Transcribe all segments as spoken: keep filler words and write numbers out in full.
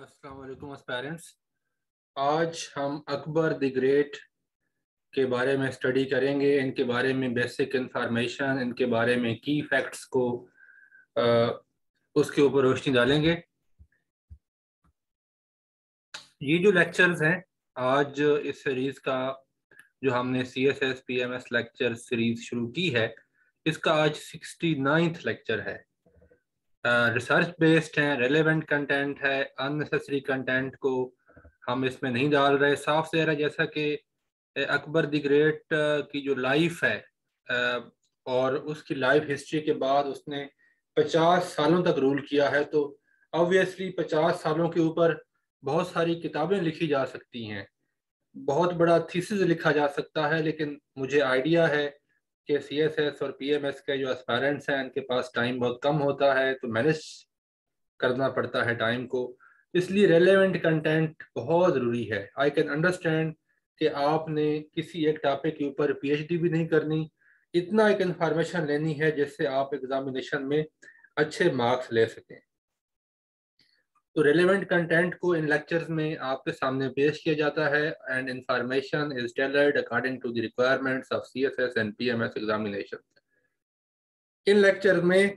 अस्सलाम वालेकुम पेरेंट्स, आज हम अकबर द ग्रेट के बारे में स्टडी करेंगे। इनके बारे में बेसिक इंफॉर्मेशन, इनके बारे में की फैक्ट्स को आ, उसके ऊपर रोशनी डालेंगे। ये जो लेक्चर्स हैं आज इस सीरीज़ का, जो हमने C S S P M S lecture series शुरू की है, इसका आज सिक्सटी नाइन्थ लेक्चर है। रिसर्च बेस्ड हैं, रेलेवेंट कंटेंट है, अननेसेसरी कंटेंट को हम इसमें नहीं डाल रहे। साफ ज़ाहिर है जैसा कि अकबर द ग्रेट की जो लाइफ है uh, और उसकी लाइफ हिस्ट्री के बाद उसने पचास सालों तक रूल किया है, तो ऑब्वियसली पचास सालों के ऊपर बहुत सारी किताबें लिखी जा सकती हैं, बहुत बड़ा थीसिस लिखा जा सकता है। लेकिन मुझे आइडिया है के सी एस एस और पी एम एस के जो एस्पायरेंट्स हैं इनके पास टाइम बहुत कम होता है, तो मैनेज करना पड़ता है टाइम को, इसलिए रेलेवेंट कंटेंट बहुत ज़रूरी है। आई कैन अंडरस्टैंड कि आपने किसी एक टॉपिक के ऊपर पीएचडी भी नहीं करनी, इतना एक इन्फॉर्मेशन लेनी है जिससे आप एग्जामिनेशन में अच्छे मार्क्स ले सकें। तो रेलेवेंट कंटेंट को इन लेक्चर्स में आपके सामने पेश किया जाता है and information is tailored according to the requirements of CSS and PMS examination. इन लेक्चर में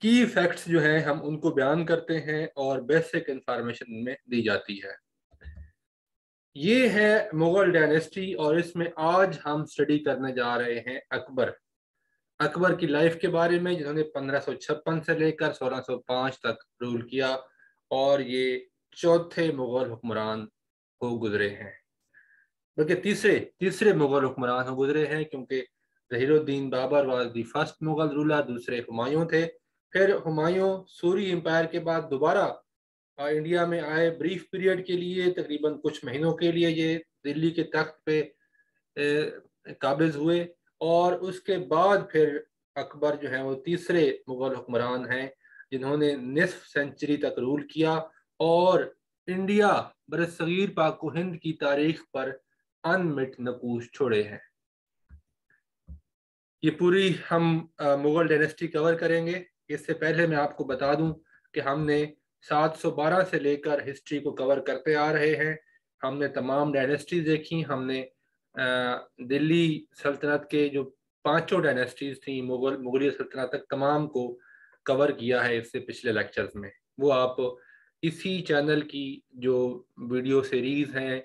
की फैक्ट्स जो हैं हम उनको बयान करते हैं और बेसिक इंफॉर्मेशन में दी जाती है। ये है मुगल डायनेस्टी और इसमें आज हम स्टडी करने जा रहे हैं अकबर अकबर की लाइफ के बारे में, जिन्होंने पंद्रह सौ छप्पन से लेकर सोलह सौ पाँच तक रूल किया और ये चौथे मुग़ल हुक्मरान हो गुजरे हैं, बल्कि तीसरे तीसरे मुग़ल हुक्मरान हो गुजरे हैं, क्योंकि Zahiruddin Babar was the first Mughal ruler, दूसरे हुमायूं थे। फिर हुमायूं सूरी एम्पायर के बाद दोबारा इंडिया में आए ब्रीफ पीरियड के लिए, तकरीबन कुछ महीनों के लिए ये दिल्ली के तख्त पे काबिज़ हुए और उसके बाद फिर अकबर जो है वो तीसरे मुग़ल हुक्मरान हैं जिन्होंने निसफ सेंचुरी तक रूल किया और इंडिया बरसगीर पाको हिंद की तारीख पर अनमिट नकूश छोड़े हैं। ये पूरी हम मुग़ल डायनेस्टी कवर करेंगे। इससे पहले मैं आपको बता दूं कि हमने सात सौ बारह से लेकर हिस्ट्री को कवर करते आ रहे हैं। हमने तमाम डायनेस्टीज देखी, हमने दिल्ली सल्तनत के जो पांचों डायनेस्टीज थी मुग़ल मुग़लिया सल्तनत तक तमाम को कवर किया है इससे पिछले लेक्चर्स में। वो आप इसी चैनल की जो वीडियो सीरीज़ हैं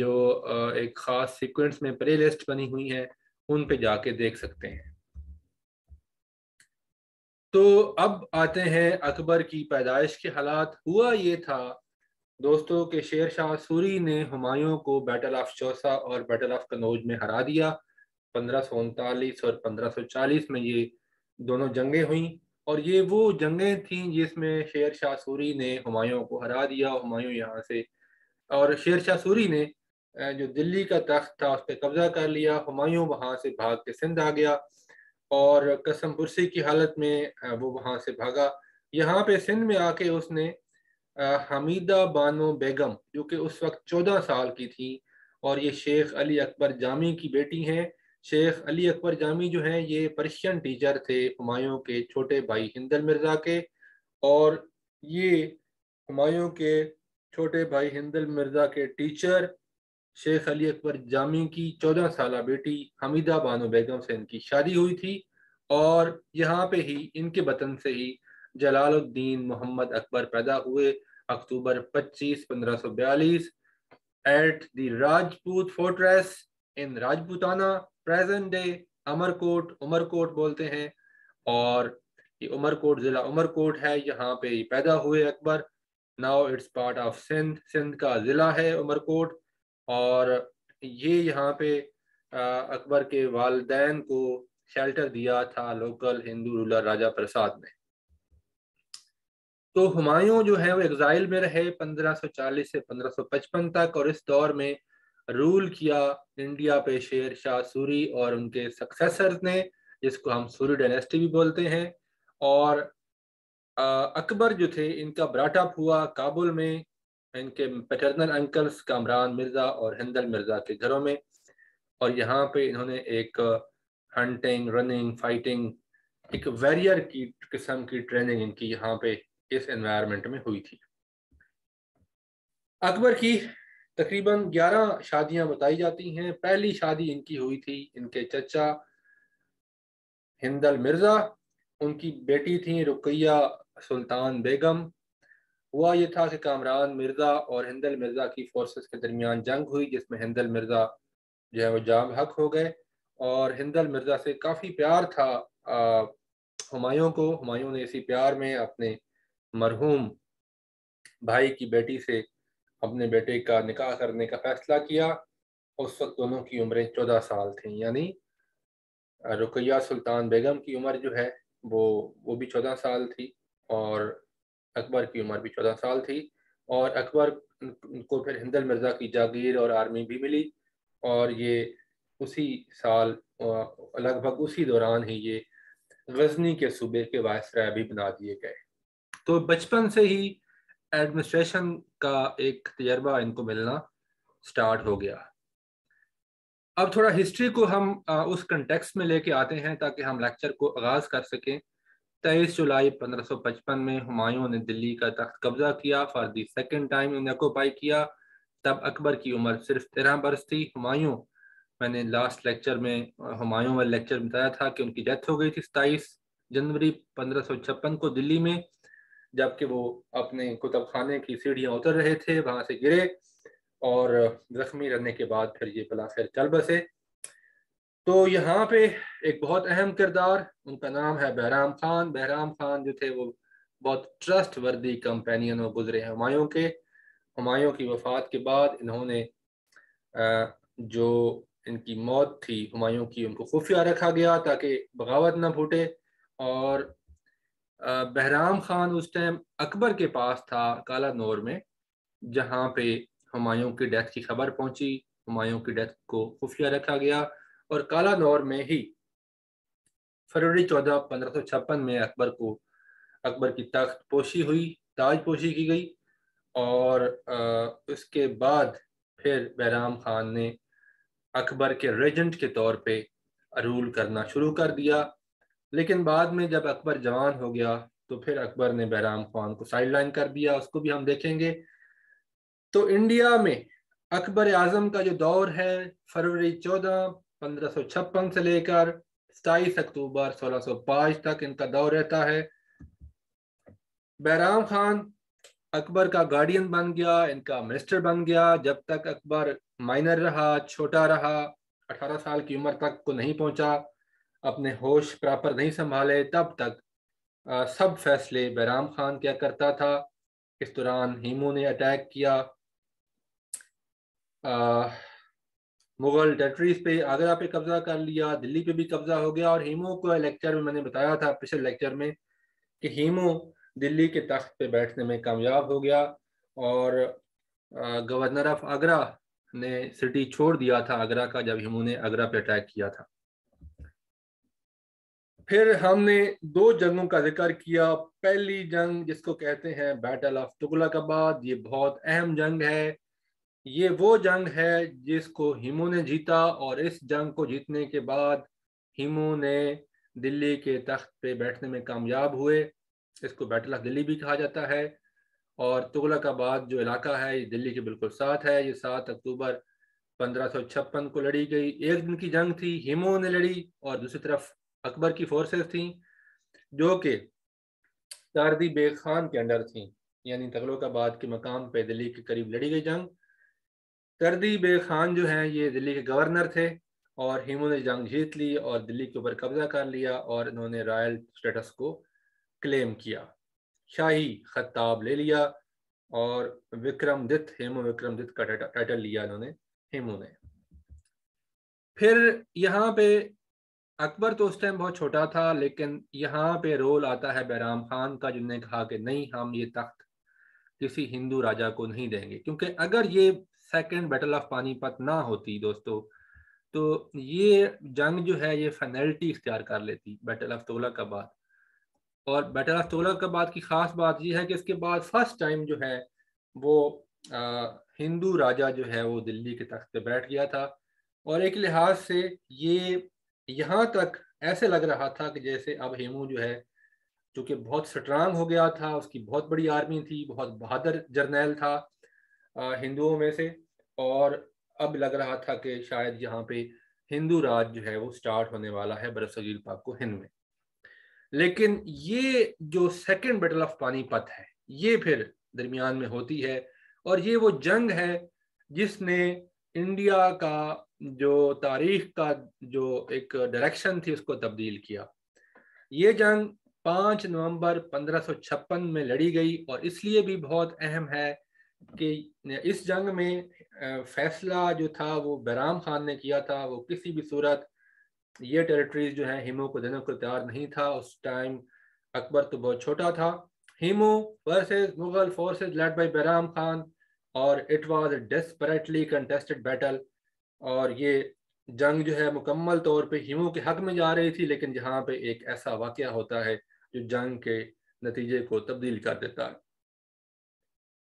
जो एक ख़ास सीक्वेंस में प्ले लिस्ट बनी हुई है उन पे जाके देख सकते हैं। तो अब आते हैं अकबर की पैदाइश के हालात। हुआ ये था दोस्तों के शेर शाह सूरी ने हुमायूं को बैटल ऑफ चौसा और बैटल ऑफ कन्नौज में हरा दिया। पंद्रह सौ उनतालीस और पंद्रह सौ चालीस में ये दोनों जंगें हुई और ये वो जंगें थीं जिसमें शेर शाह सूरी ने हुमायूं को हरा दिया। हुमायूं यहाँ से और शेर शाह सूरी ने जो दिल्ली का तख्त था उस पर कब्जा कर लिया। हुमायूं वहाँ से भाग के सिंध आ गया और कसमपुरसी की हालत में वो वहाँ से भागा। यहाँ पे सिंध में आके उसने हमीदा बानो बेगम, जो कि उस वक्त चौदह साल की थी और ये शेख अली अकबर जामी की बेटी हैं। शेख अली अकबर जामी जो हैं ये पर्शियन टीचर थे हुमायूं के छोटे भाई हिंदल मिर्ज़ा के, और ये हुमायूं के छोटे भाई हिंदल मिर्ज़ा के टीचर शेख अली अकबर जामी की चौदह साल बेटी हमीदा बानो बेगम से इनकी शादी हुई थी और यहाँ पे ही इनके वतन से ही जलालुद्दीन मोहम्मद अकबर पैदा हुए। अक्टूबर पच्चीस पंद्रह सौ बयालीस at the Rajput fortress in Rajputana, present day Amarkot Umarkot बोलते हैं, और ये उमरकोट ज़िला उमरकोट है, यहाँ पे ही पैदा हुए Akbar. Now it's part of Sindh, Sindh का ज़िला है उमरकोट। और ये यहाँ पे अकबर के वालदैन को शेल्टर दिया था लोकल हिंदू रूलर राजा प्रसाद ने। तो हुमायूं जो है वो एग्जाइल में रहे पंद्रह सौ चालीस से पंद्रह सौ पचपन तक और इस दौर में रूल किया इंडिया पे शेर शाह सूरी और उनके सक्सेसर्स ने, जिसको हम सूरी डायनेस्टी भी बोलते हैं। और अकबर जो थे इनका ब्राटअप हुआ काबुल में, इनके पैटर्नल अंकल्स कामरान मिर्ज़ा और हिंदल मिर्ज़ा के घरों में, और यहाँ पे इन्होंने एक हंटिंग, रनिंग, फाइटिंग, एक वॉरियर की किस्म की ट्रेनिंग इनकी यहाँ पे इस एनवायरनमेंट में हुई थी। अकबर की तकरीबन ग्यारह शादियां बताई जाती हैं। पहली शादी इनकी हुई थी इनके चचा हिंदल मिर्जा, उनकी बेटी थी रुकैया सुल्तान बेगम। हुआ ये था कि कामरान मिर्जा और हिंदल मिर्जा की फोर्सेस के दरमियान जंग हुई जिसमें हिंदल मिर्जा जो है वो जाम हक हो गए और हिंदल मिर्जा से काफ़ी प्यार था हुमायूं को। हुमायूं ने इसी प्यार में अपने मरहूम भाई की बेटी से अपने बेटे का निकाह करने का फैसला किया। उस वक्त दोनों की उम्रें चौदह साल थीं, यानी रुकैया सुल्तान बेगम की उम्र जो है वो वो भी चौदह साल थी और अकबर की उम्र भी चौदह साल थी। और अकबर को फिर हिंदल मिर्ज़ा की जागीर और आर्मी भी मिली और ये उसी साल लगभग उसी दौरान ही ये गजनी के सूबे के वायसराय भी बना दिए गए। तो बचपन से ही एडमिनिस्ट्रेशन का एक तजर्बा इनको मिलना स्टार्ट हो गया। अब थोड़ा हिस्ट्री को हम उस कंटेक्स्ट में लेके आते हैं ताकि हम लेक्चर को आगाज़ कर सकें। तेईस जुलाई पंद्रह सौ पचपन में हुमायूं ने दिल्ली का तख्त कब्जा किया, फॉर दी सेकेंड टाइम उन्हें ऑक्यूपाई किया। तब अकबर की उम्र सिर्फ तेरह बरस थी। हुमायूं, मैंने लास्ट लेक्चर में हुमायूं वाले लेक्चर में बताया था कि उनकी डेथ हो गई थी सत्ताईस जनवरी पंद्रह सौ छप्पन को दिल्ली में, जबकि वो अपने कुतुब खाने की सीढ़ियाँ उतर रहे थे, वहाँ से गिरे और जख्मी रहने के बाद फिर ये बला खैर चल बसे। तो यहाँ पे एक बहुत अहम किरदार, उनका नाम है बैराम खान। बैराम खान जो थे वो बहुत ट्रस्ट वर्दी कंपेनियन और गुजरे हैं हुमायूं के। हुमायूं की वफात के बाद इन्होंने जो इनकी मौत थी हुमायूं की, उनको खुफिया रखा गया ताकि बगावत ना फूटे। और बहराम खान उस टाइम अकबर के पास था कालानौर में, जहाँ पे हुमायूं की डेथ की खबर पहुंची। हुमायूं की डेथ को खुफिया रखा गया और कालानौर में ही फरवरी चौदह पंद्रह सौ छप्पन में अकबर को अकबर की तख्त पोशी हुई, ताज पोशी की गई। और आ, उसके बाद फिर बहराम खान ने अकबर के रेजेंट के तौर पे रूल करना शुरू कर दिया। लेकिन बाद में जब अकबर जवान हो गया तो फिर अकबर ने बहराम खान को साइड लाइन कर दिया, उसको भी हम देखेंगे। तो इंडिया में अकबर आजम का जो दौर है फरवरी चौदह पंद्रह सौ छप्पन से लेकर सताईस अक्टूबर सोलह सौ पाँच तक इनका दौर रहता है। बहराम खान अकबर का गार्डियन बन गया, इनका मिनिस्टर बन गया। जब तक अकबर माइनर रहा, छोटा रहा, अठारह साल की उम्र तक को नहीं पहुंचा, अपने होश प्रॉपर नहीं संभाले, तब तक आ, सब फैसले बहराम खान क्या करता था। इस दौरान हेमू ने अटैक किया आ, मुगल टेरिटरीज पे, आगरा पे कब्जा कर लिया, दिल्ली पे भी कब्जा हो गया। और हेमू को लेक्चर में मैंने बताया था पिछले लेक्चर में कि हेमू दिल्ली के तख्त पे बैठने में कामयाब हो गया और गवर्नर ऑफ आगरा ने सिटी छोड़ दिया था आगरा का, जब हेमू ने आगरा पे अटैक किया था। फिर हमने दो जंगों का जिक्र किया। पहली जंग जिसको कहते हैं बैटल ऑफ तुगलकाबाद, ये बहुत अहम जंग है। ये वो जंग है जिसको हेमू ने जीता और इस जंग को जीतने के बाद हेमू ने दिल्ली के तख्त पे बैठने में कामयाब हुए। इसको बैटल ऑफ दिल्ली भी कहा जाता है। और तुगलकाबाद जो इलाका है ये दिल्ली के बिल्कुल साथ है। ये सात अक्टूबर पंद्रह सौ छप्पन को लड़ी गई, एक दिन की जंग थी, हेमू ने लड़ी और दूसरी तरफ अकबर की फोर्सेस थी जो कि तारदी बेग खान के अंडर थी, यानी तुगलकाबाद के मकाम पे दिल्ली के करीब लड़ी गई जंग। तारदी बेग खान जो हैं ये दिल्ली के गवर्नर थे और हेमू ने जंग जीत ली और दिल्ली के ऊपर कब्जा कर लिया और इन्होंने रॉयल स्टेटस को क्लेम किया, शाही खिताब ले लिया और विक्रमादित्य, हेमू विक्रमादित्य का टाइटल लिया इन्होंने, हेमू ने। फिर यहाँ पे अकबर तो उस टाइम बहुत छोटा था, लेकिन यहाँ पे रोल आता है बहराम खान का, जिन्होंने कहा कि नहीं, हम ये तख्त किसी हिंदू राजा को नहीं देंगे। क्योंकि अगर ये सेकंड बैटल ऑफ पानीपत ना होती दोस्तों, तो ये जंग जो है ये फाइनल्टी इख्तियार कर लेती बैटल ऑफ तुगलकाबाद। और बैटल ऑफ तुगलकाबाद की खास बात यह है कि इसके बाद फर्स्ट टाइम जो है वो आ, हिंदू राजा जो है वो दिल्ली के तख्त पे बैठ गया था। और एक लिहाज से ये यहाँ तक ऐसे लग रहा था कि जैसे अब हेमू जो है, जो कि बहुत स्ट्रांग हो गया था, उसकी बहुत बड़ी आर्मी थी, बहुत बहादुर जर्नैल था, हिंदुओं में से, और अब लग रहा था कि शायद यहाँ पे हिंदू राज जो है वो स्टार्ट होने वाला है बरसगील पाक को हिंद में। लेकिन ये जो सेकंड बैटल ऑफ पानीपत है ये फिर दरमियान में होती है, और ये वो जंग है जिसने इंडिया का जो तारीख का जो एक डायरेक्शन थी उसको तब्दील किया। ये जंग पाँच नवंबर पंद्रह सौ छप्पन में लड़ी गई, और इसलिए भी बहुत अहम है कि इस जंग में फैसला जो था वो बैराम खान ने किया था। वो किसी भी सूरत ये टेरिटरीज जो है हेमू को देने को तैयार नहीं था। उस टाइम अकबर तो बहुत छोटा था। Hemu versus Mughal forces led by Bairam Khan, और it was desperately contested battle, और ये जंग जो है मुकम्मल तौर पे हेमू के हक में जा रही थी, लेकिन जहाँ पे एक ऐसा वाकया होता है जो जंग के नतीजे को तब्दील कर देता है।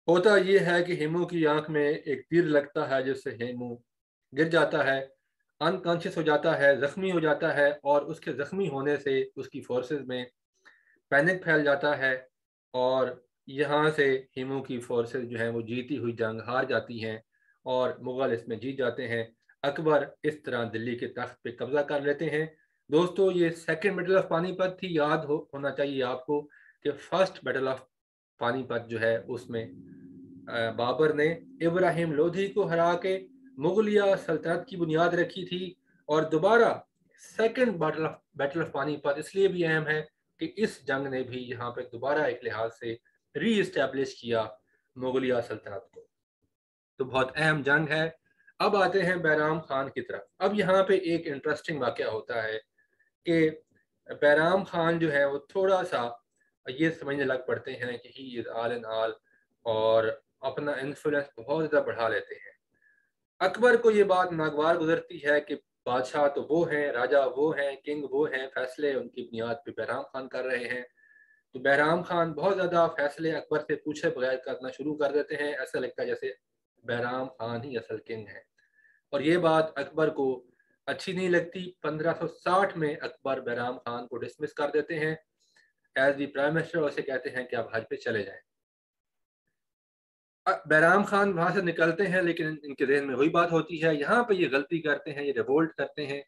होता ये है कि हेमू की आंख में एक तीर लगता है जिससे हेमू गिर जाता है, अनकॉन्शियस हो जाता है, जख्मी हो जाता है, और उसके जख्मी होने से उसकी फोर्सेस में पैनिक फैल जाता है, और यहाँ से हेमू की फोर्सेस जो है वो जीती हुई जंग हार जाती हैं और मुग़ल इसमें जीत जाते हैं। अकबर इस तरह दिल्ली के तख्त पे कब्जा कर लेते हैं। दोस्तों, ये सेकेंड बैटल ऑफ पानीपत थी। याद हो होना चाहिए आपको कि फर्स्ट बैटल ऑफ पानीपत जो है उसमें बाबर ने इब्राहिम लोधी को हरा के मुगलिया सल्तनत की बुनियाद रखी थी, और दोबारा second battle of battle of Panipat इसलिए भी अहम है कि इस जंग ने भी यहाँ पे दोबारा एक लिहाज से री एस्टैब्लिश किया मुगलिया सल्तनत को। तो बहुत अहम जंग है। अब आते हैं बैराम खान की तरफ। अब यहाँ पे एक इंटरेस्टिंग वाकया होता है कि बैराम खान जो है वो थोड़ा सा ये समझने लग पड़ते हैं कि ही इज आल इन आल, और अपना इन्फ्लुएंस बहुत ज़्यादा बढ़ा लेते हैं। अकबर को ये बात नागवार गुजरती है कि बादशाह तो वो हैं, राजा वो हैं, किंग वो हैं, फैसले उनकी बुनियाद पे बैराम खान कर रहे हैं। तो बैराम खान बहुत ज़्यादा फैसले अकबर से पूछे बगैर करना शुरू कर देते हैं। ऐसा लगता है जैसे बैराम खान ही असल किंग है, और ये बात अकबर को अच्छी नहीं लगती। पंद्रह सौ साठ में अकबर बैराम खान को डिसमिस कर देते हैं एज दी प्राइम मिनिस्टर, उसे कहते हैं कि आप हज पे चले जाएं। बैराम खान वहां से निकलते हैं, लेकिन इनके जहन में वही बात होती है। यहाँ पे ये गलती करते हैं, ये रिवोल्ट करते हैं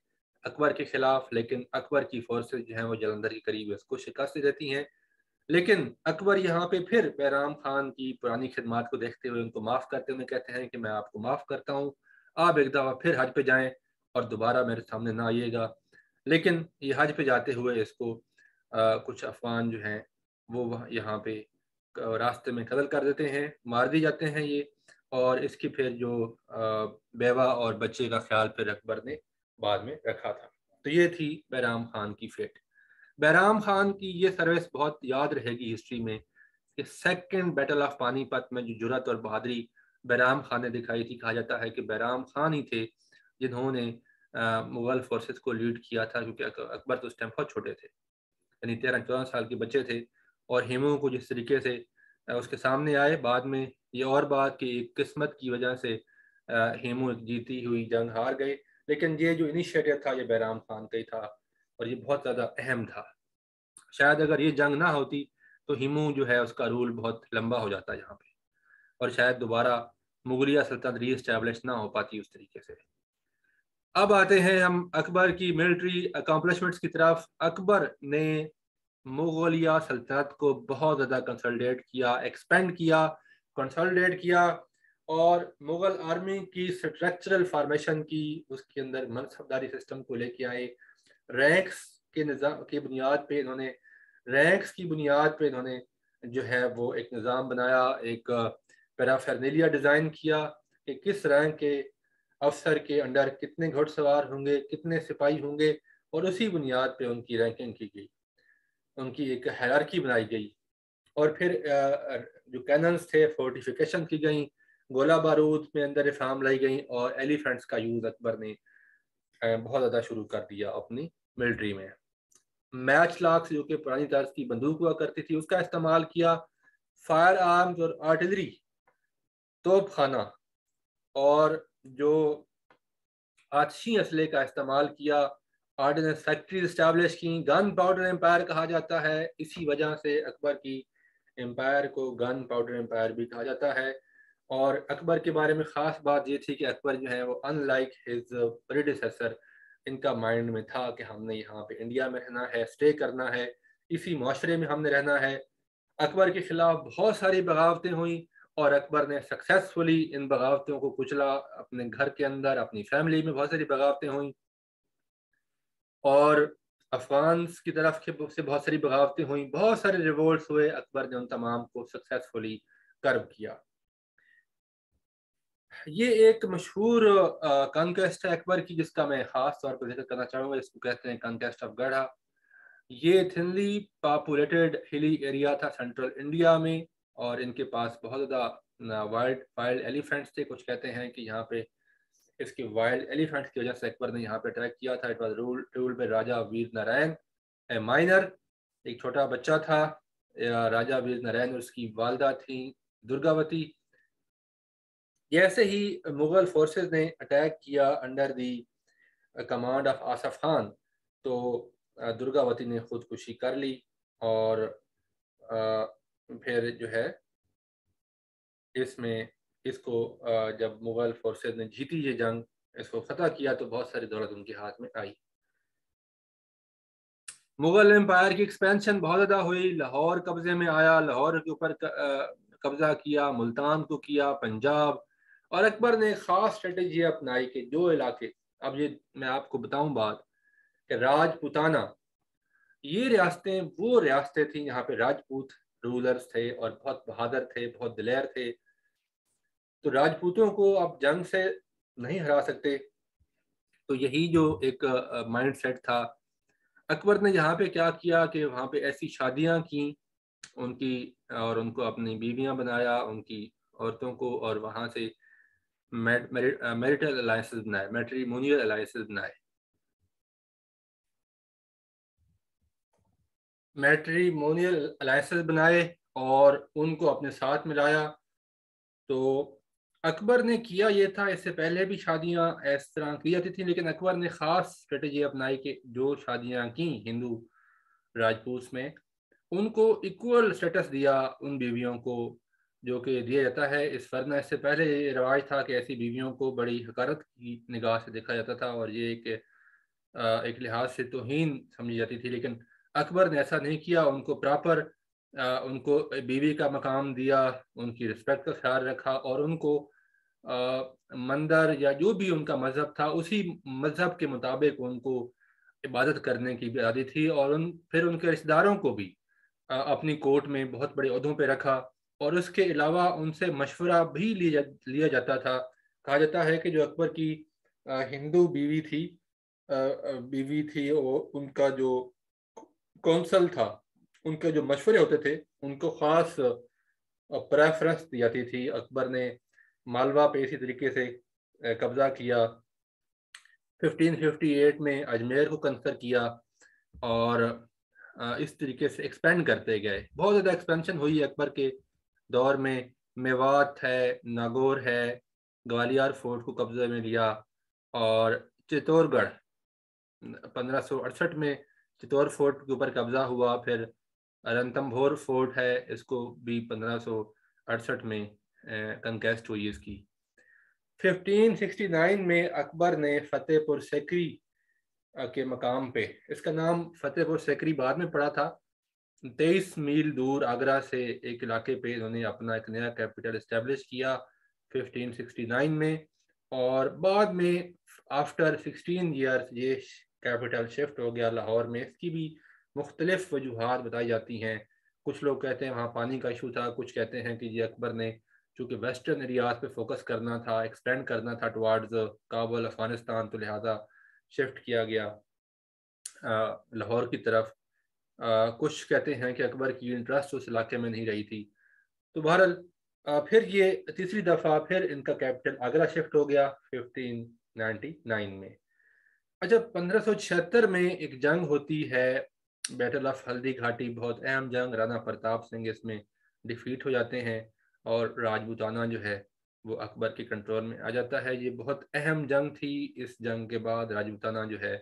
अकबर के खिलाफ, लेकिन अकबर की फोर्सेस जो हैं वो जलंधर के करीब उसको शिकस्त देती हैं। लेकिन अकबर यहाँ पे फिर बैराम खान की पुरानी खिदमात को देखते हुए उनको माफ़ करते हुए कहते हैं कि मैं आपको माफ़ करता हूँ, आप एक दफ़ा फिर हज पे जाएँ और दोबारा मेरे सामने ना आइएगा। लेकिन ये हज पे जाते हुए इसको Uh, कुछ अफगान जो हैं वो वह यहाँ पे रास्ते में कत्ल कर देते हैं, मार दिए जाते हैं ये, और इसकी फिर जो बेवा और बच्चे का ख्याल फिर अकबर ने बाद में रखा था। तो ये थी बैराम खान की फेट। बैराम खान की ये सर्विस बहुत याद रहेगी हिस्ट्री में कि सेकंड बैटल ऑफ पानीपत में जो जुरत और बहादुरी बैराम खान ने दिखाई थी। कहा जाता है कि बैराम खान ही थे जिन्होंने मुग़ल फोर्सेस को लीड किया था, क्योंकि अकबर तो उस टाइम बहुत छोटे थे, यानी तेरह चौदह साल के बच्चे थे, और हेमू को जिस तरीके से उसके सामने आए। बाद में ये और बात कि किस्मत की वजह से हेमू जीती हुई जंग हार गए, लेकिन ये जो इनिशिएटिव था ये बैराम खान का ही था, और ये बहुत ज़्यादा अहम था। शायद अगर ये जंग ना होती तो हेमू जो है उसका रूल बहुत लंबा हो जाता यहाँ पे, और शायद दोबारा मुगलिया सल्तनत री एस्टैब्लिश ना हो पाती उस तरीके से। अब आते हैं हम अकबर की मिलिट्री अकम्पलिशमेंट्स की तरफ। अकबर ने मुग़लिया सल्तनत को बहुत ज़्यादा कंसोलिडेट किया, एक्सपेंड किया, कंसोलिडेट किया, और मुग़ल आर्मी की स्ट्रक्चरल फार्मेशन की, उसके अंदर मनसबदारी सिस्टम को लेके आए। रैंक्स के निज़ाम की बुनियाद पे इन्होंने रैंक्स की बुनियाद पे इन्होंने जो है वो एक निज़ाम बनाया, एक पैराफर्नेलिया डिज़ाइन किया कि किस रैंक के अफसर के अंडर कितने घुड़सवार होंगे, कितने सिपाही होंगे, और उसी बुनियाद पे उनकी रैंकिंग की गई, उनकी एक हायरार्की बनाई गई। और फिर जो कैनन्स थे फोर्टिफिकेशन की गई, गोला बारूद में अंदर रिफॉर्म लाई गई, और एलिफेंट्स का यूज़ अकबर ने बहुत ज़्यादा शुरू कर दिया अपनी मिलिट्री में। मैच लाक्स जो कि पुरानी तर्ज की बंदूक हुआ करती थी उसका इस्तेमाल किया, फायर आर्म्स और आर्टिलरी, तोपखाना और जो आतशी असले का इस्तेमाल किया, आर्डिनेंस फैक्ट्रीज इस्टेब्लिश की, गन पाउडर एम्पायर कहा जाता है। इसी वजह से अकबर की एम्पायर को गन पाउडर एम्पायर भी कहा जाता है। और अकबर के बारे में ख़ास बात ये थी कि अकबर जो है वो अनलाइक हिज प्रेडिसेसर, इनका माइंड में था कि हमने यहाँ पे इंडिया में रहना है, स्टे करना है, इसी माशरे में हमने रहना है। अकबर के ख़िलाफ़ बहुत सारी बगावतें हुई और अकबर ने सक्सेसफुली इन बगावतों को कुचला। अपने घर के अंदर, अपनी फैमिली में बहुत सारी बगावतें हुई और अफगान की तरफ से बहुत सारी बगावतें हुई, बहुत सारे रिवोल्ट्स हुए। अकबर ने उन तमाम को सक्सेसफुली कर्व किया। ये एक मशहूर कॉन्क्वेस्ट है अकबर की, जिसका मैं खास तौर पर जिक्र करना चाहूँगा। इसको कहते हैं कॉन्क्वेस्ट ऑफ गढ़ा। ये थिनली पॉपुलेटेड हिली एरिया था सेंट्रल इंडिया में और इनके पास बहुत ज़्यादा वाइल्ड वाइल्ड एलिफेंट्स थे। कुछ कहते हैं कि यहाँ पे इसके वाइल्ड एलिफेंट्स की वजह से अकबर ने यहाँ पे अटैक किया था। It was rule ruled by Raja Vir Narayan, a minor, एक छोटा बच्चा था राजा वीर नारायण और उसकी वालदा थी दुर्गावती। जैसे ही मुग़ल फोर्सेस ने अटैक किया under the command of Asaf Khan, तो दुर्गावती ने खुदकुशी कर ली और फिर जो है इसमें इसको जब मुग़ल फोर्सेस ने जीती ये जंग, इसको फ़तह किया, तो बहुत सारी दौलत उनके हाथ में आई। मुग़ल एम्पायर की एक्सपेंशन बहुत ज़्यादा हुई। लाहौर कब्ज़े में आया, लाहौर के ऊपर कब्ज़ा किया, मुल्तान को किया, पंजाब। और अकबर ने ख़ास स्ट्रेटजी अपनाई कि जो इलाके, अब ये मैं आपको बताऊं बात कि राजपूताना, ये रियासतें वो रियासतें थी यहाँ पे राजपूत रूलर्स थे और बहुत बहादुर थे, बहुत दिलेर थे। तो राजपूतों को आप जंग से नहीं हरा सकते। तो यही जो एक माइंडसेट था, अकबर ने यहाँ पे क्या किया कि वहाँ पे ऐसी शादियाँ की उनकी, और उनको अपनी बीवियाँ बनाया, उनकी औरतों को, और वहाँ से मैरिटल अलायंसेस बनाए, मैट्रीमोनियल अलायंसेस बनाए। मैट्रीमोनियल अलायंसेस बनाए और उनको अपने साथ मिलाया। तो अकबर ने किया ये था, इससे पहले भी शादियाँ इस तरह की जाती थी, लेकिन अकबर ने ख़ास स्ट्रेटजी अपनाई कि जो शादियाँ की हिंदू राजपूत में, उनको इक्वल स्टेटस दिया उन बीवियों को जो कि दिया जाता है इस, वरना इससे पहले ये रिवाज था कि ऐसी बीवियों को बड़ी हकारत की निगाह से देखा जाता था और ये एक एक लिहाज से तौहीन समझी जाती थी। लेकिन अकबर ने ऐसा नहीं किया, उनको प्रॉपर उनको बीवी का मकाम दिया, उनकी रिस्पेक्ट का ख्याल रखा और उनको आ, मंदिर या जो भी उनका मज़हब था उसी मज़हब के मुताबिक उनको इबादत करने की भी आज़ादी थी। और उन फिर उनके रिश्तेदारों को भी अपनी कोर्ट में बहुत बड़े अहदों पे रखा और उसके अलावा उनसे मशवरा भी लिया लिया जाता था। कहा जाता है कि जो अकबर की हिंदू बीवी थी बीवी थी वो उनका जो कौंसल था, उनके जो मशवरे होते थे उनको ख़ास प्रेफरेंस दी जाती थी। अकबर ने मालवा पे इसी तरीके से कब्ज़ा किया। फिफ्टीन फिफ्टी एट में अजमेर को कंसर किया और इस तरीके से एक्सपेंड करते गए। बहुत ज़्यादा एक्सपेंशन हुई अकबर के दौर में। मेवात है, नागौर है, ग्वालियर फोर्ट को कब्ज़े में लिया और चित्तौड़गढ़ पंद्रह सौ अड़सठ में चित्तौड़ फोर्ट के ऊपर कब्ज़ा हुआ। फिर रणथंभौर फोर्ट है, इसको भी पंद्रह सौ अड़सठ में कंकेस्ट हुई इसकी। फिफ्टीन सिक्सटी नाइन में अकबर ने फतेहपुर सिकरी के मकाम पे, इसका नाम फतेहपुर सिकरी बाद में पड़ा था, तेईस मील दूर आगरा से एक इलाके पे इन्होंने अपना एक नया कैपिटल इस्टेब्लिश किया फिफ्टीन सिक्सटी नाइन में। और बाद में आफ्टर सिक्सटीन ईयर्स ये कैपिटल शिफ्ट हो गया लाहौर में। इसकी भी मुख्तलिफ वजूहात बताई जाती हैं। कुछ लोग कहते हैं वहाँ पानी का इशू था, कुछ कहते हैं कि ये अकबर ने चूँकि वेस्टर्न एरियाज पे फोकस करना था, एक्सपेंड करना था टुवार्ड्स काबुल, अफगानिस्तान, तो लिहाजा शिफ्ट किया गया लाहौर की तरफ। आ, कुछ कहते हैं कि अकबर की इंटरेस्ट उस इलाके में नहीं रही थी। तो बहरहाल फिर ये तीसरी दफ़ा फिर इनका कैपिटल आगरा शिफ्ट हो गया फिफ्टीन नाइंटी नाइन में। अच्छा, पंद्रह सौ छिहत्तर में एक जंग होती है, बैटल ऑफ हल्दी घाटी, बहुत अहम जंग। राणा प्रताप सिंह इसमें डिफीट हो जाते हैं और राजपूताना जो है वो अकबर के कंट्रोल में आ जाता है। ये बहुत अहम जंग थी। इस जंग के बाद राजपूताना जो है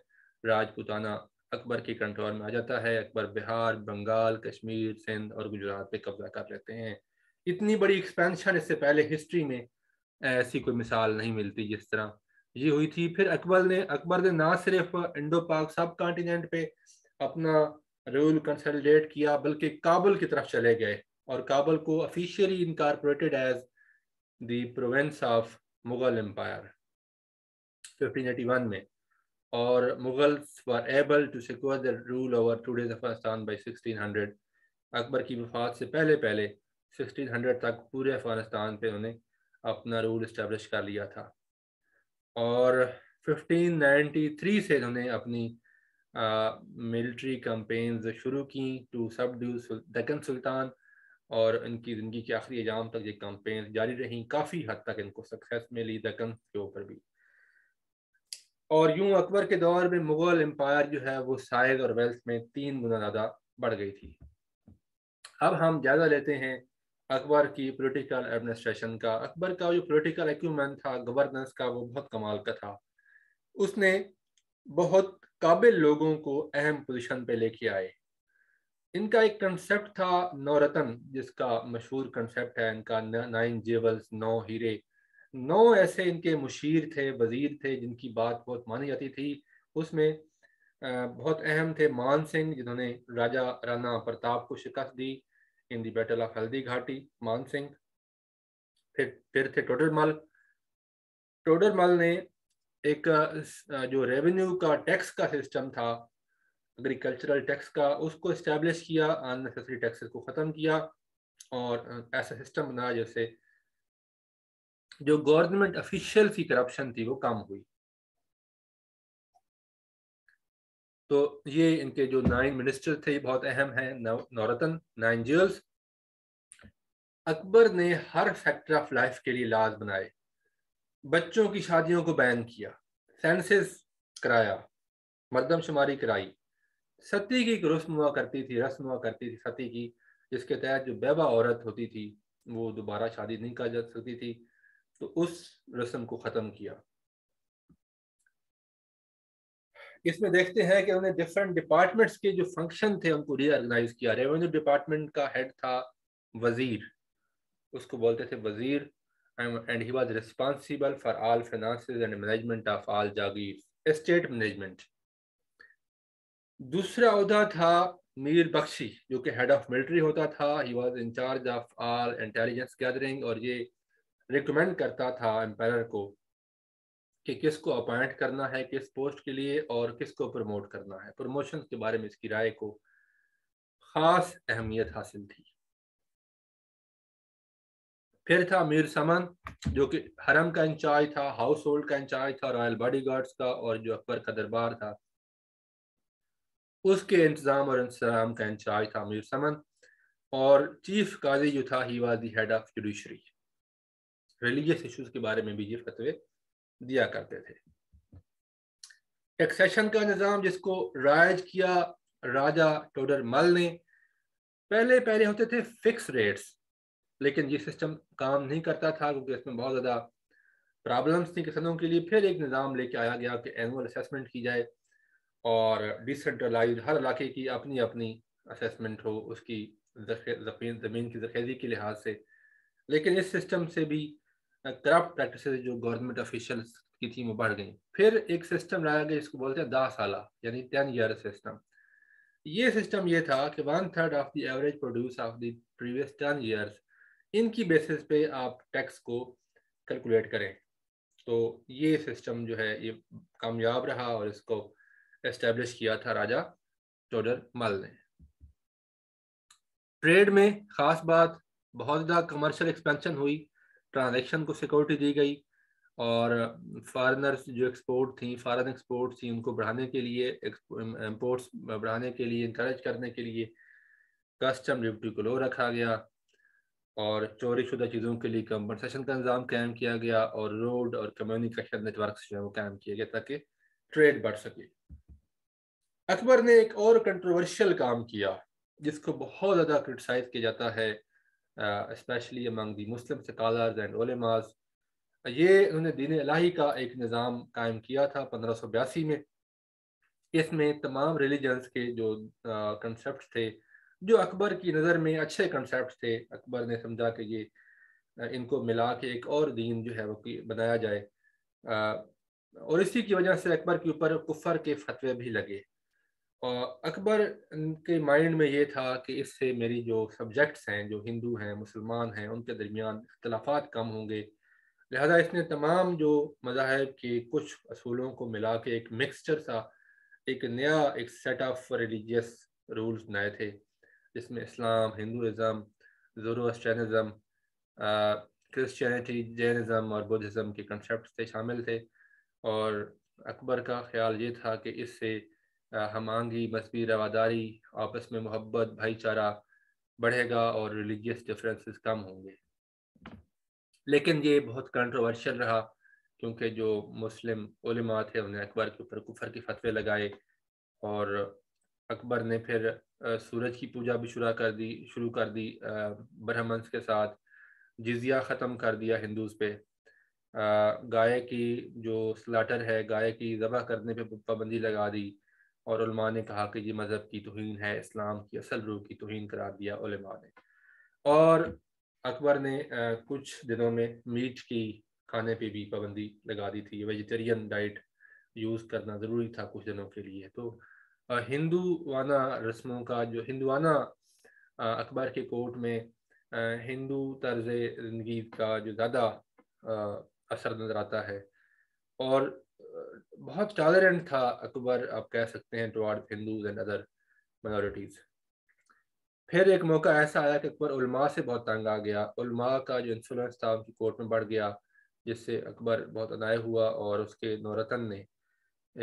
राजपूताना अकबर के कंट्रोल में आ जाता है। अकबर बिहार, बंगाल, कश्मीर, सिंध और गुजरात पे कब्जा कर लेते हैं। इतनी बड़ी एक्सपेंशन इससे पहले हिस्ट्री में ऐसी कोई मिसाल नहीं मिलती जिस तरह ये हुई थी। फिर अकबर ने अकबर ने ना सिर्फ इंडो पाक सब कॉन्टिनेंट पे अपना रूल कंसोलिडेट किया बल्कि काबुल की तरफ चले गए और काबुल को officially incorporated as the province of Mughal empire fifteen eighty one में, और Mughals were able to secure the rule over today's Afghanistan by sixteen hundred. Akbar की वफात से पहले पहले सिक्सटीन हंड्रेड तक पूरे अफगानिस्तान पे उन्हें अपना रूल इस्टेब्लिश कर लिया था और फिफ्टीन नाइंटी थ्री से उन्होंने अपनी मिलिट्री कैंपेन्स शुरू की टू सबड्यू डेक्कन सुल्तान, और इनकी ज़िंदगी के आखिरी एजाम तक ये कैंपेन्स जारी रहीं। काफ़ी हद तक इनको सक्सेस मिली डेक्कन के ऊपर भी। और यूं अकबर के दौर में मुग़ल एम्पायर जो है वो साइज़ और वेल्थ में तीन गुना ज़्यादा बढ़ गई थी। अब हम जायज़ा लेते हैं अकबर की पॉलिटिकल एडमिनिस्ट्रेशन का। अकबर का जो पॉलिटिकल एक्यूमेन था, गवर्नेंस का, वो बहुत कमाल का था। उसने बहुत काबिल लोगों को अहम पोजीशन पे लेके आए। इनका एक कंसेप्ट था नौरत्न, जिसका मशहूर कंसेप्ट है इनका नाइन जेवल्स, नौ हीरे। नौ ऐसे इनके मुशीर थे, वजीर थे, जिनकी बात बहुत मानी जाती थी। उसमें बहुत अहम थे मान सिंह, जिन्होंने राजा राणा प्रताप को शिकस्त दी in the battle of Haldi Ghati, मान सिंह। फिर फिर थे टोडर मल। टोडर मल ने एक जो रेवेन्यू का टैक्स का सिस्टम था, एग्रीकल्चरल टैक्स का, उसको इस्टेब्लिश किया, अननेसेसरी टैक्सेस को ख़त्म किया और ऐसा सिस्टम बनाया जैसे जो गवर्नमेंट ऑफिशियल की करप्शन थी वो कम हुई। तो ये इनके जो नाइन मिनिस्टर थे बहुत अहम हैं, नौरत्न, नाइन जेल्स। अकबर ने हर फैक्टर ऑफ लाइफ के लिए लाज बनाए। बच्चों की शादियों को बैन किया, सेंसेस कराया, मर्दमशुमारी कराई। सती की एक रस्म हुआ करती थी रस्म हुआ करती थी सती की, जिसके तहत जो बेवा औरत होती थी वो दोबारा शादी नहीं कर जा सकती थी, तो उस रस्म को ख़त्म किया। इसमें देखते हैं कि उन्हें डिफरेंट डिपार्टमेंट्स के जो फंक्शन थे उनको रीऑर्गेनाइज किया। रेवेन्यू डिपार्टमेंट का हेड था वजीर, उसको बोलते थे वजीर, and he was responsible for all finances and management of all jagir, estate management. दूसरा उहदा था मीर बख्शी, जो कि हेड ऑफ मिलिट्री होता था। He was in charge of all intelligence gathering, और ये रिकमेंड करता था एम्पायर को कि किसको अपॉइंट करना है किस पोस्ट के लिए और किसको प्रमोट करना है। प्रमोशन के बारे में इसकी राय को खास अहमियत हासिल थी। फिर था मीर समन, जो कि हरम का इंचार्ज था, हाउस होल्ड का इंचार्ज था, रॉयल बॉडीगार्ड्स का, और जो अकबर का दरबार था उसके इंतजाम और इंसराम का इंचार्ज था मीर समन। और चीफ काजी जो था, he was the head of judiciary. Religious issues के बारे में भी ये फतवे दिया करते थे। टैक्सेशन का निज़ाम जिसको राज किया राजा टोडर मल ने। पहले पहले होते थे फिक्स रेट्स, लेकिन ये सिस्टम काम नहीं करता था क्योंकि इसमें बहुत ज़्यादा प्रॉब्लम्स थी किसानों के लिए। फिर एक निज़ाम लेके आया गया कि एनुअल असेसमेंट की जाए और डिसेंट्रलाइज, हर इलाके की अपनी अपनी असेसमेंट हो, उसकी ज़मीन की जखेजी के लिहाज से। लेकिन इस सिस्टम से भी करप्ट प्रैक्टिसेस जो गवर्नमेंट ऑफिशियल्स की थी वो बढ़ गई। फिर एक सिस्टम लाया गया जिसको बोलते हैं दस साला, यानी टेन ईयर सिस्टम। ये सिस्टम ये था कि one third of the average produce of the previous ten years, इनकी बेसिस पे आप टैक्स को कैलकुलेट करें। तो ये सिस्टम जो है ये कामयाब रहा और इसको एस्टेब्लिश किया था राजा टोडर मल ने। ट्रेड में ख़ास बात, बहुत ज़्यादा कमर्शल एक्सपेंशन हुई, ट्रांजैक्शन को सिक्योरिटी दी गई और फॉरेनर्स जो एक्सपोर्ट थी फॉरेन एक्सपोर्ट थी उनको बढ़ाने के लिए, इम्पोर्ट्स बढ़ाने के लिए, इंकरेज करने के लिए कस्टम ड्यूटी को लो रखा गया और चोरी शुदा चीज़ों के लिए कंपनसेशन का निज़ाम कायम किया गया और रोड और कम्युनिकेशन नेटवर्क्स जो है वो कायम किया गया ताकि ट्रेड बढ़ सके। अकबर ने एक और कंट्रोवर्शियल काम किया जिसको बहुत ज़्यादा क्रिटिसाइज किया जाता है, specially among the Muslim scholars and उलेमास। ये उन्होंने दीन इलाही का एक निज़ाम कायम किया था पंद्रह सौ बयासी में। इसमें तमाम रिलीजन्स के जो कंसेप्ट थे जो अकबर की नज़र में अच्छे कंसेप्ट थे। अकबर ने समझा कि ये इनको मिला के एक और दीन जो है वो बनाया जाए, और इसी की वजह से अकबर के ऊपर कुफर के फतवे भी लगे। और अकबर के माइंड में ये था कि इससे मेरी जो सब्जेक्ट्स हैं, जो हिंदू हैं, मुसलमान हैं, उनके दरमियान इख्तलाफात कम होंगे। लिहाजा इसने तमाम जो मज़ाहिब के कुछ असूलों को मिला के एक मिक्सचर सा, एक नया एक सेट ऑफ रिलीजियस रूल्स बनाए थे, जिसमें इस्लाम, हिंदुज़म, ज़ोरोस्ट्रियनिज़म, क्रिश्चियनिटी, जैनिज़म और बुद्धिज़म के कंसेप्ट थे शामिल थे। और अकबर का ख्याल ये था कि इससे हमांगी, मजहबी रवादारी, आपस में मोहब्बत, भाईचारा बढ़ेगा और रिलीजियस डिफरेंसेस कम होंगे। लेकिन ये बहुत कंट्रोवर्शियल रहा, क्योंकि जो मुस्लिम उलेमा थे उन्हें अकबर के ऊपर कुफर के फतवे लगाए, और अकबर ने फिर सूरज की पूजा भी शुरू कर दी शुरू कर दी ब्राह्मण्स के साथ। जिजिया ख़त्म कर दिया हिंदूज़ पे। गाय की जो स्लाटर है, गाय की ज़बह करने पे पाबंदी लगा दी, और उलमा ने कहा कि ये मज़हब की तौहीन है, इस्लाम की असल रूह की तौहीन करार दिया उलमा ने। और अकबर ने कुछ दिनों में मीट की खाने पे भी पाबंदी लगा दी थी। वेजिटेरियन डाइट यूज़ करना ज़रूरी था कुछ दिनों के लिए। तो हिंदुवाना रस्मों का जो हिंदुवाना अकबर के कोर्ट में हिंदू तर्ज ज़िंदगी का जो ज़्यादा असर नज़र आता है, और बहुत टॉलरेंट था अकबर, आप कह सकते हैं, towards Hindus and other minorities. फिर एक मौका ऐसा आया कि अकबर उलमा से बहुत तंग आ गया। उलमा का जो इन्फ्लुएंस था उनकी कोर्ट में बढ़ गया, जिससे अकबर बहुत अनाय हुआ, और उसके नौरतन ने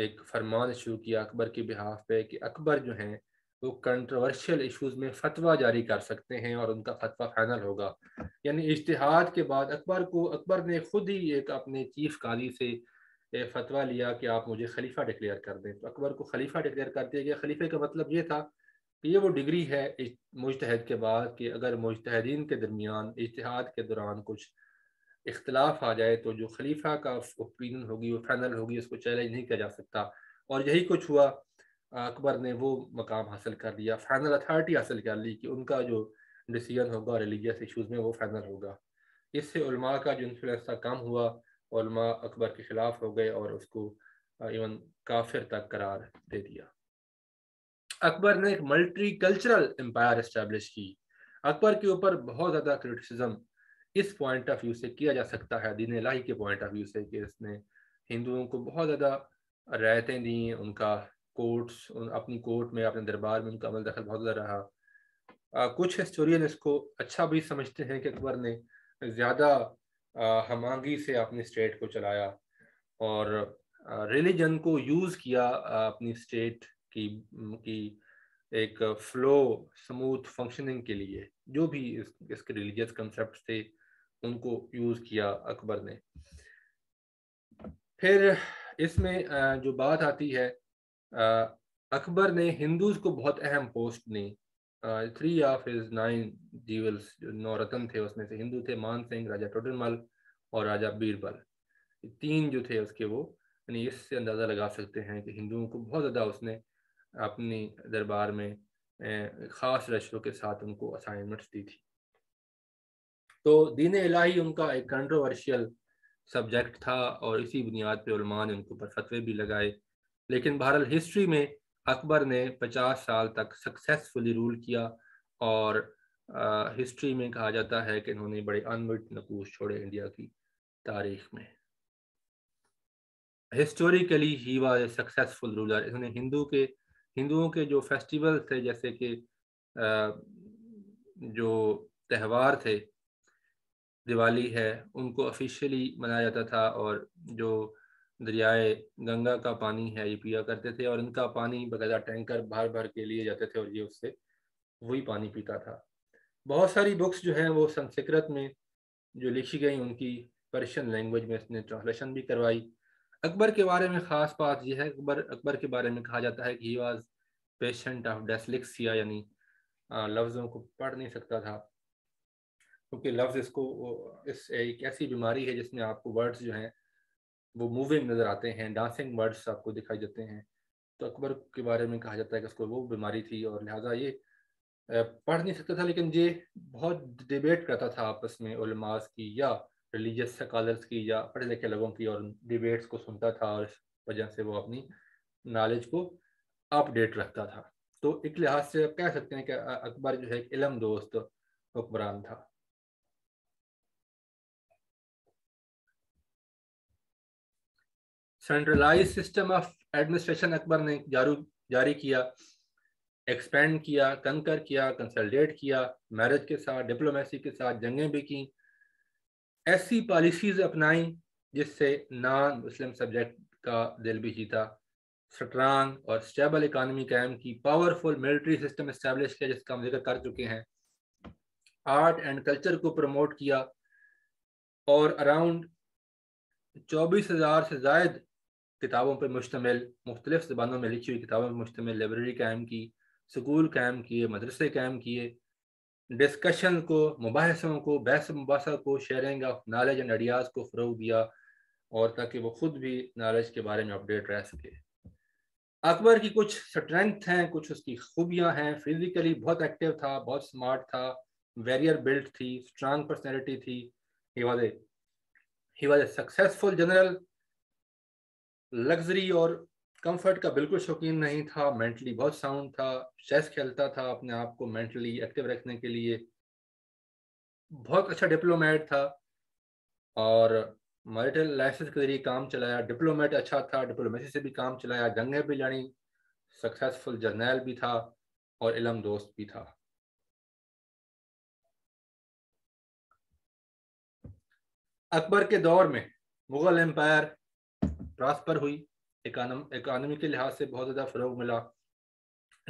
एक फरमान शुरू किया अकबर के बिहाफ पे कि अकबर जो हैं वो कंट्रोवर्शियल इशूज़ में फतवा जारी कर सकते हैं और उनका फतवा फाइनल होगा। यानी इज्तिहाद के बाद अकबर को अकबर ने खुद ही एक अपने चीफ काजी से फतवा लिया कि आप मुझे खलीफा डिक्लेयर कर दें। तो अकबर को खलीफा डिक्लेयर कर दिया गया। खलीफे का मतलब ये था कि ये वो डिग्री है मुजतहद के बाद कि अगर मुजतहदीन के दरमियान इज्तिहाद के दौरान कुछ इख्तलाफ आ जाए तो जो खलीफा का ओपिनियन होगी वो फाइनल होगी, उसको चैलेंज नहीं किया जा सकता। और यही कुछ हुआ। अकबर ने वो मकाम हासिल कर लिया, फाइनल अथॉरिटी हासिल कर ली कि उनका जो डिसीजन होगा रिलीजियस इशूज़ में वो फाइनल होगा। इससे उलमा का जो इन्फ्लुएंस था कम हुआ, उलमा अकबर के खिलाफ हो गए और उसको इवन काफिर तक करार दे दिया। अकबर ने एक मल्टी कल्चरल एम्पायर इस्टेब्लिश की। अकबर के ऊपर बहुत ज़्यादा क्रिटिसिज्म इस पॉइंट ऑफ व्यू से किया जा सकता है, दीन इलाही के पॉइंट ऑफ व्यू से, कि इसने हिंदुओं को बहुत ज़्यादा रियायतें दी। उनका कोर्ट्स उन, अपनी कोर्ट में, अपने दरबार में उनका अमल दखल बहुत ज़्यादा रहा। आ, कुछ हिस्टोरियन इसको अच्छा भी समझते हैं कि अकबर ने ज़्यादा हमांगी से अपनी स्टेट को चलाया और रिलीजन को यूज़ किया अपनी स्टेट की की एक फ्लो स्मूथ फंक्शनिंग के लिए। जो भी इस, इसके रिलीजियस कंसेप्ट थे उनको यूज़ किया अकबर ने। फिर इसमें जो बात आती है, अकबर ने हिंदूज़ को बहुत अहम पोस्ट दी। Three of his nine jewels जो नौरत्न थे उसमें से हिंदू थे मान सिंह, राजा टोडर मल और राजा बीरबल, तीन जो थे उसके वो। यानी इससे अंदाज़ा लगा सकते हैं कि हिंदुओं को बहुत ज़्यादा उसने अपनी दरबार में ख़ास रश्तों के साथ उनको असाइनमेंट्स दी थी। तो दीन इलाही उनका एक कंट्रोवर्शियल सब्जेक्ट था और इसी बुनियाद पर उलमा ने उनके ऊपर फतवे भी लगाए। लेकिन बहरहाल हिस्ट्री में अकबर ने पचास साल तक सक्सेसफुली रूल किया, और आ, हिस्ट्री में कहा जाता है कि इन्होंने बड़े अनमिट नकूश छोड़े इंडिया की तारीख में। Historically he was a successful ruler. इन्होंने हिंदू के हिंदुओं के जो फेस्टिवल थे, जैसे कि जो त्यौहार थे, दिवाली है, उनको ऑफिशियली मनाया जाता था, और जो दरियाए गंगा का पानी है ये पिया करते थे, और इनका पानी बकायदा टैंकर भर भर के लिए जाते थे और ये उससे वही पानी पीता था। बहुत सारी बुक्स जो हैं वो संस्कृत में जो लिखी गई उनकी पर्शियन लैंग्वेज में इसने ट्रांसलेशन भी करवाई। अकबर के बारे में ख़ास बात यह है, अकबर अकबर के बारे में कहा जाता है कि he was patient of dyslexia, यानी लफ्ज़ों को पढ़ नहीं सकता था, क्योंकि लफ्ज़ इसको इस एक ऐसी बीमारी है जिसमें आपको वर्ड्स जो हैं वो मूविंग नज़र आते हैं, डांसिंग वर्ड्स आपको दिखाई देते हैं। तो अकबर के बारे में कहा जाता है कि उसको वो बीमारी थी, और लिहाजा ये पढ़ नहीं सकता था, लेकिन ये बहुत डिबेट करता था आपस में उलमास की या रिलीजियस स्कॉलर्स की या पढ़े लिखे लोगों की, और डिबेट्स को सुनता था और वजह से वो अपनी नॉलेज को अपडेट रखता था। तो एक लिहाज से आप कह सकते हैं कि अकबर जो है एक इलम दोस्त हुक्मरान था। Centralise system of administration Akbar ने जारू जारी किया, एक्सपेंड किया, कंकर किया, कंसल्टेट किया, मैरिज के साथ, डिप्लोमेसी के साथ, जंगें भी की। ऐसी पॉलिसीज अपनाई जिससे नॉन मुस्लिम सब्जेक्ट का दिल भी जीता। स्ट्रांग और स्टेबल इकानमी कायम की, पावरफुल मिलिट्री सिस्टम इस्टेब्लिश किया जिसका हम जिक्र कर चुके हैं, आर्ट एंड कल्चर को प्रमोट किया और अराउंड चौबीस हज़ार से ज़ायद किताबों पर मुश्तमिल, मुख्तलिफ ज़बानों में लिखी हुई किताबों पर मुश्तमिल लाइब्रेरी कायम की, स्कूल कायम किए, मदरसे कायम किए, डिस्कशन को, मुबाहसों को, बहस मुबासा को, sharing of knowledge and ideas को फ़रोग़ दिया, और ताकि वो ख़ुद भी नॉलेज के बारे में अपडेट रह सके। अकबर की कुछ स्ट्रेंथ हैं, कुछ उसकी खूबियाँ हैं। फिज़िकली बहुत एक्टिव था, बहुत स्मार्ट था, वेरियर बिल्ड थी, स्ट्रांग पर्सनैलिटी थी। He was he was a successful general. Luxury और कंफर्ट का बिल्कुल शौकीन नहीं था। मेंटली बहुत साउंड था, चेस खेलता था अपने आप को मेंटली एक्टिव रखने के लिए। बहुत अच्छा डिप्लोमेट था और मैरिटल लाइसेंस के जरिए काम चलाया। डिप्लोमेट अच्छा था, डिप्लोमेसी से भी काम चलाया, जंगें भी लड़ी, सक्सेसफुल जर्नल भी था और इलम दोस्त भी था। अकबर के दौर में मुगल एम्पायर प्रॉस्पर हुई, इकानमी के लिहाज से बहुत ज़्यादा फ़रोग मिला,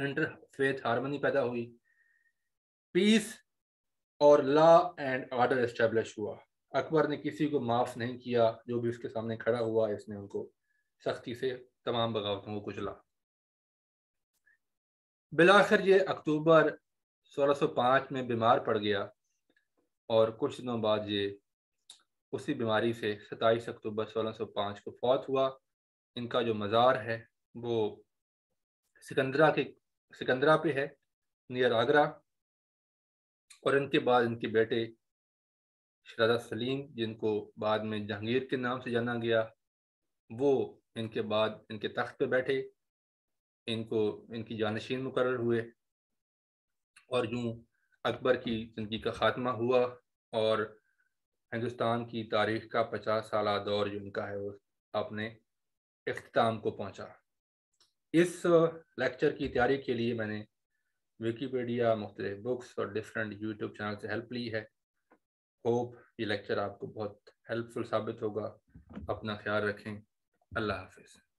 इंटरफेथ हारमनी पैदा हुई, पीस और लॉ एंड आर्डर इस्टेब्लिश हुआ। अकबर ने किसी को माफ़ नहीं किया, जो भी उसके सामने खड़ा हुआ इसने उनको सख्ती से तमाम बगावतों को कुचला। बिलाखिर ये अक्टूबर सोलह सौ पाँच में बीमार पड़ गया और कुछ दिनों बाद ये उसी बीमारी से सत्ताईस अक्टूबर सोलह सौ पाँच को फौत हुआ। इनका जो मज़ार है वो सिकंदरा के सिकंदरा पे है, नियर आगरा। और इनके बाद इनके बेटे शहजादा सलीम, जिनको बाद में जहांगीर के नाम से जाना गया, वो इनके बाद इनके तख्त पे बैठे, इनको इनकी जानशीन मुकर्रर हुए और यूँ अकबर की ज़िंदगी का ख़ात्मा हुआ और हिंदुस्तान की तारीख़ का पचास साला दौर जो इनका है वो अपने इख्तिताम को पहुंचा। इस लेक्चर की तैयारी के लिए मैंने विकीपीडिया, मुख्तलिफ बुक्स और डिफरेंट यूट्यूब चैनल से हेल्प ली है। होप ये लेक्चर आपको बहुत हेल्पफुल साबित होगा। अपना ख्याल रखें। अल्लाह हाफिज़।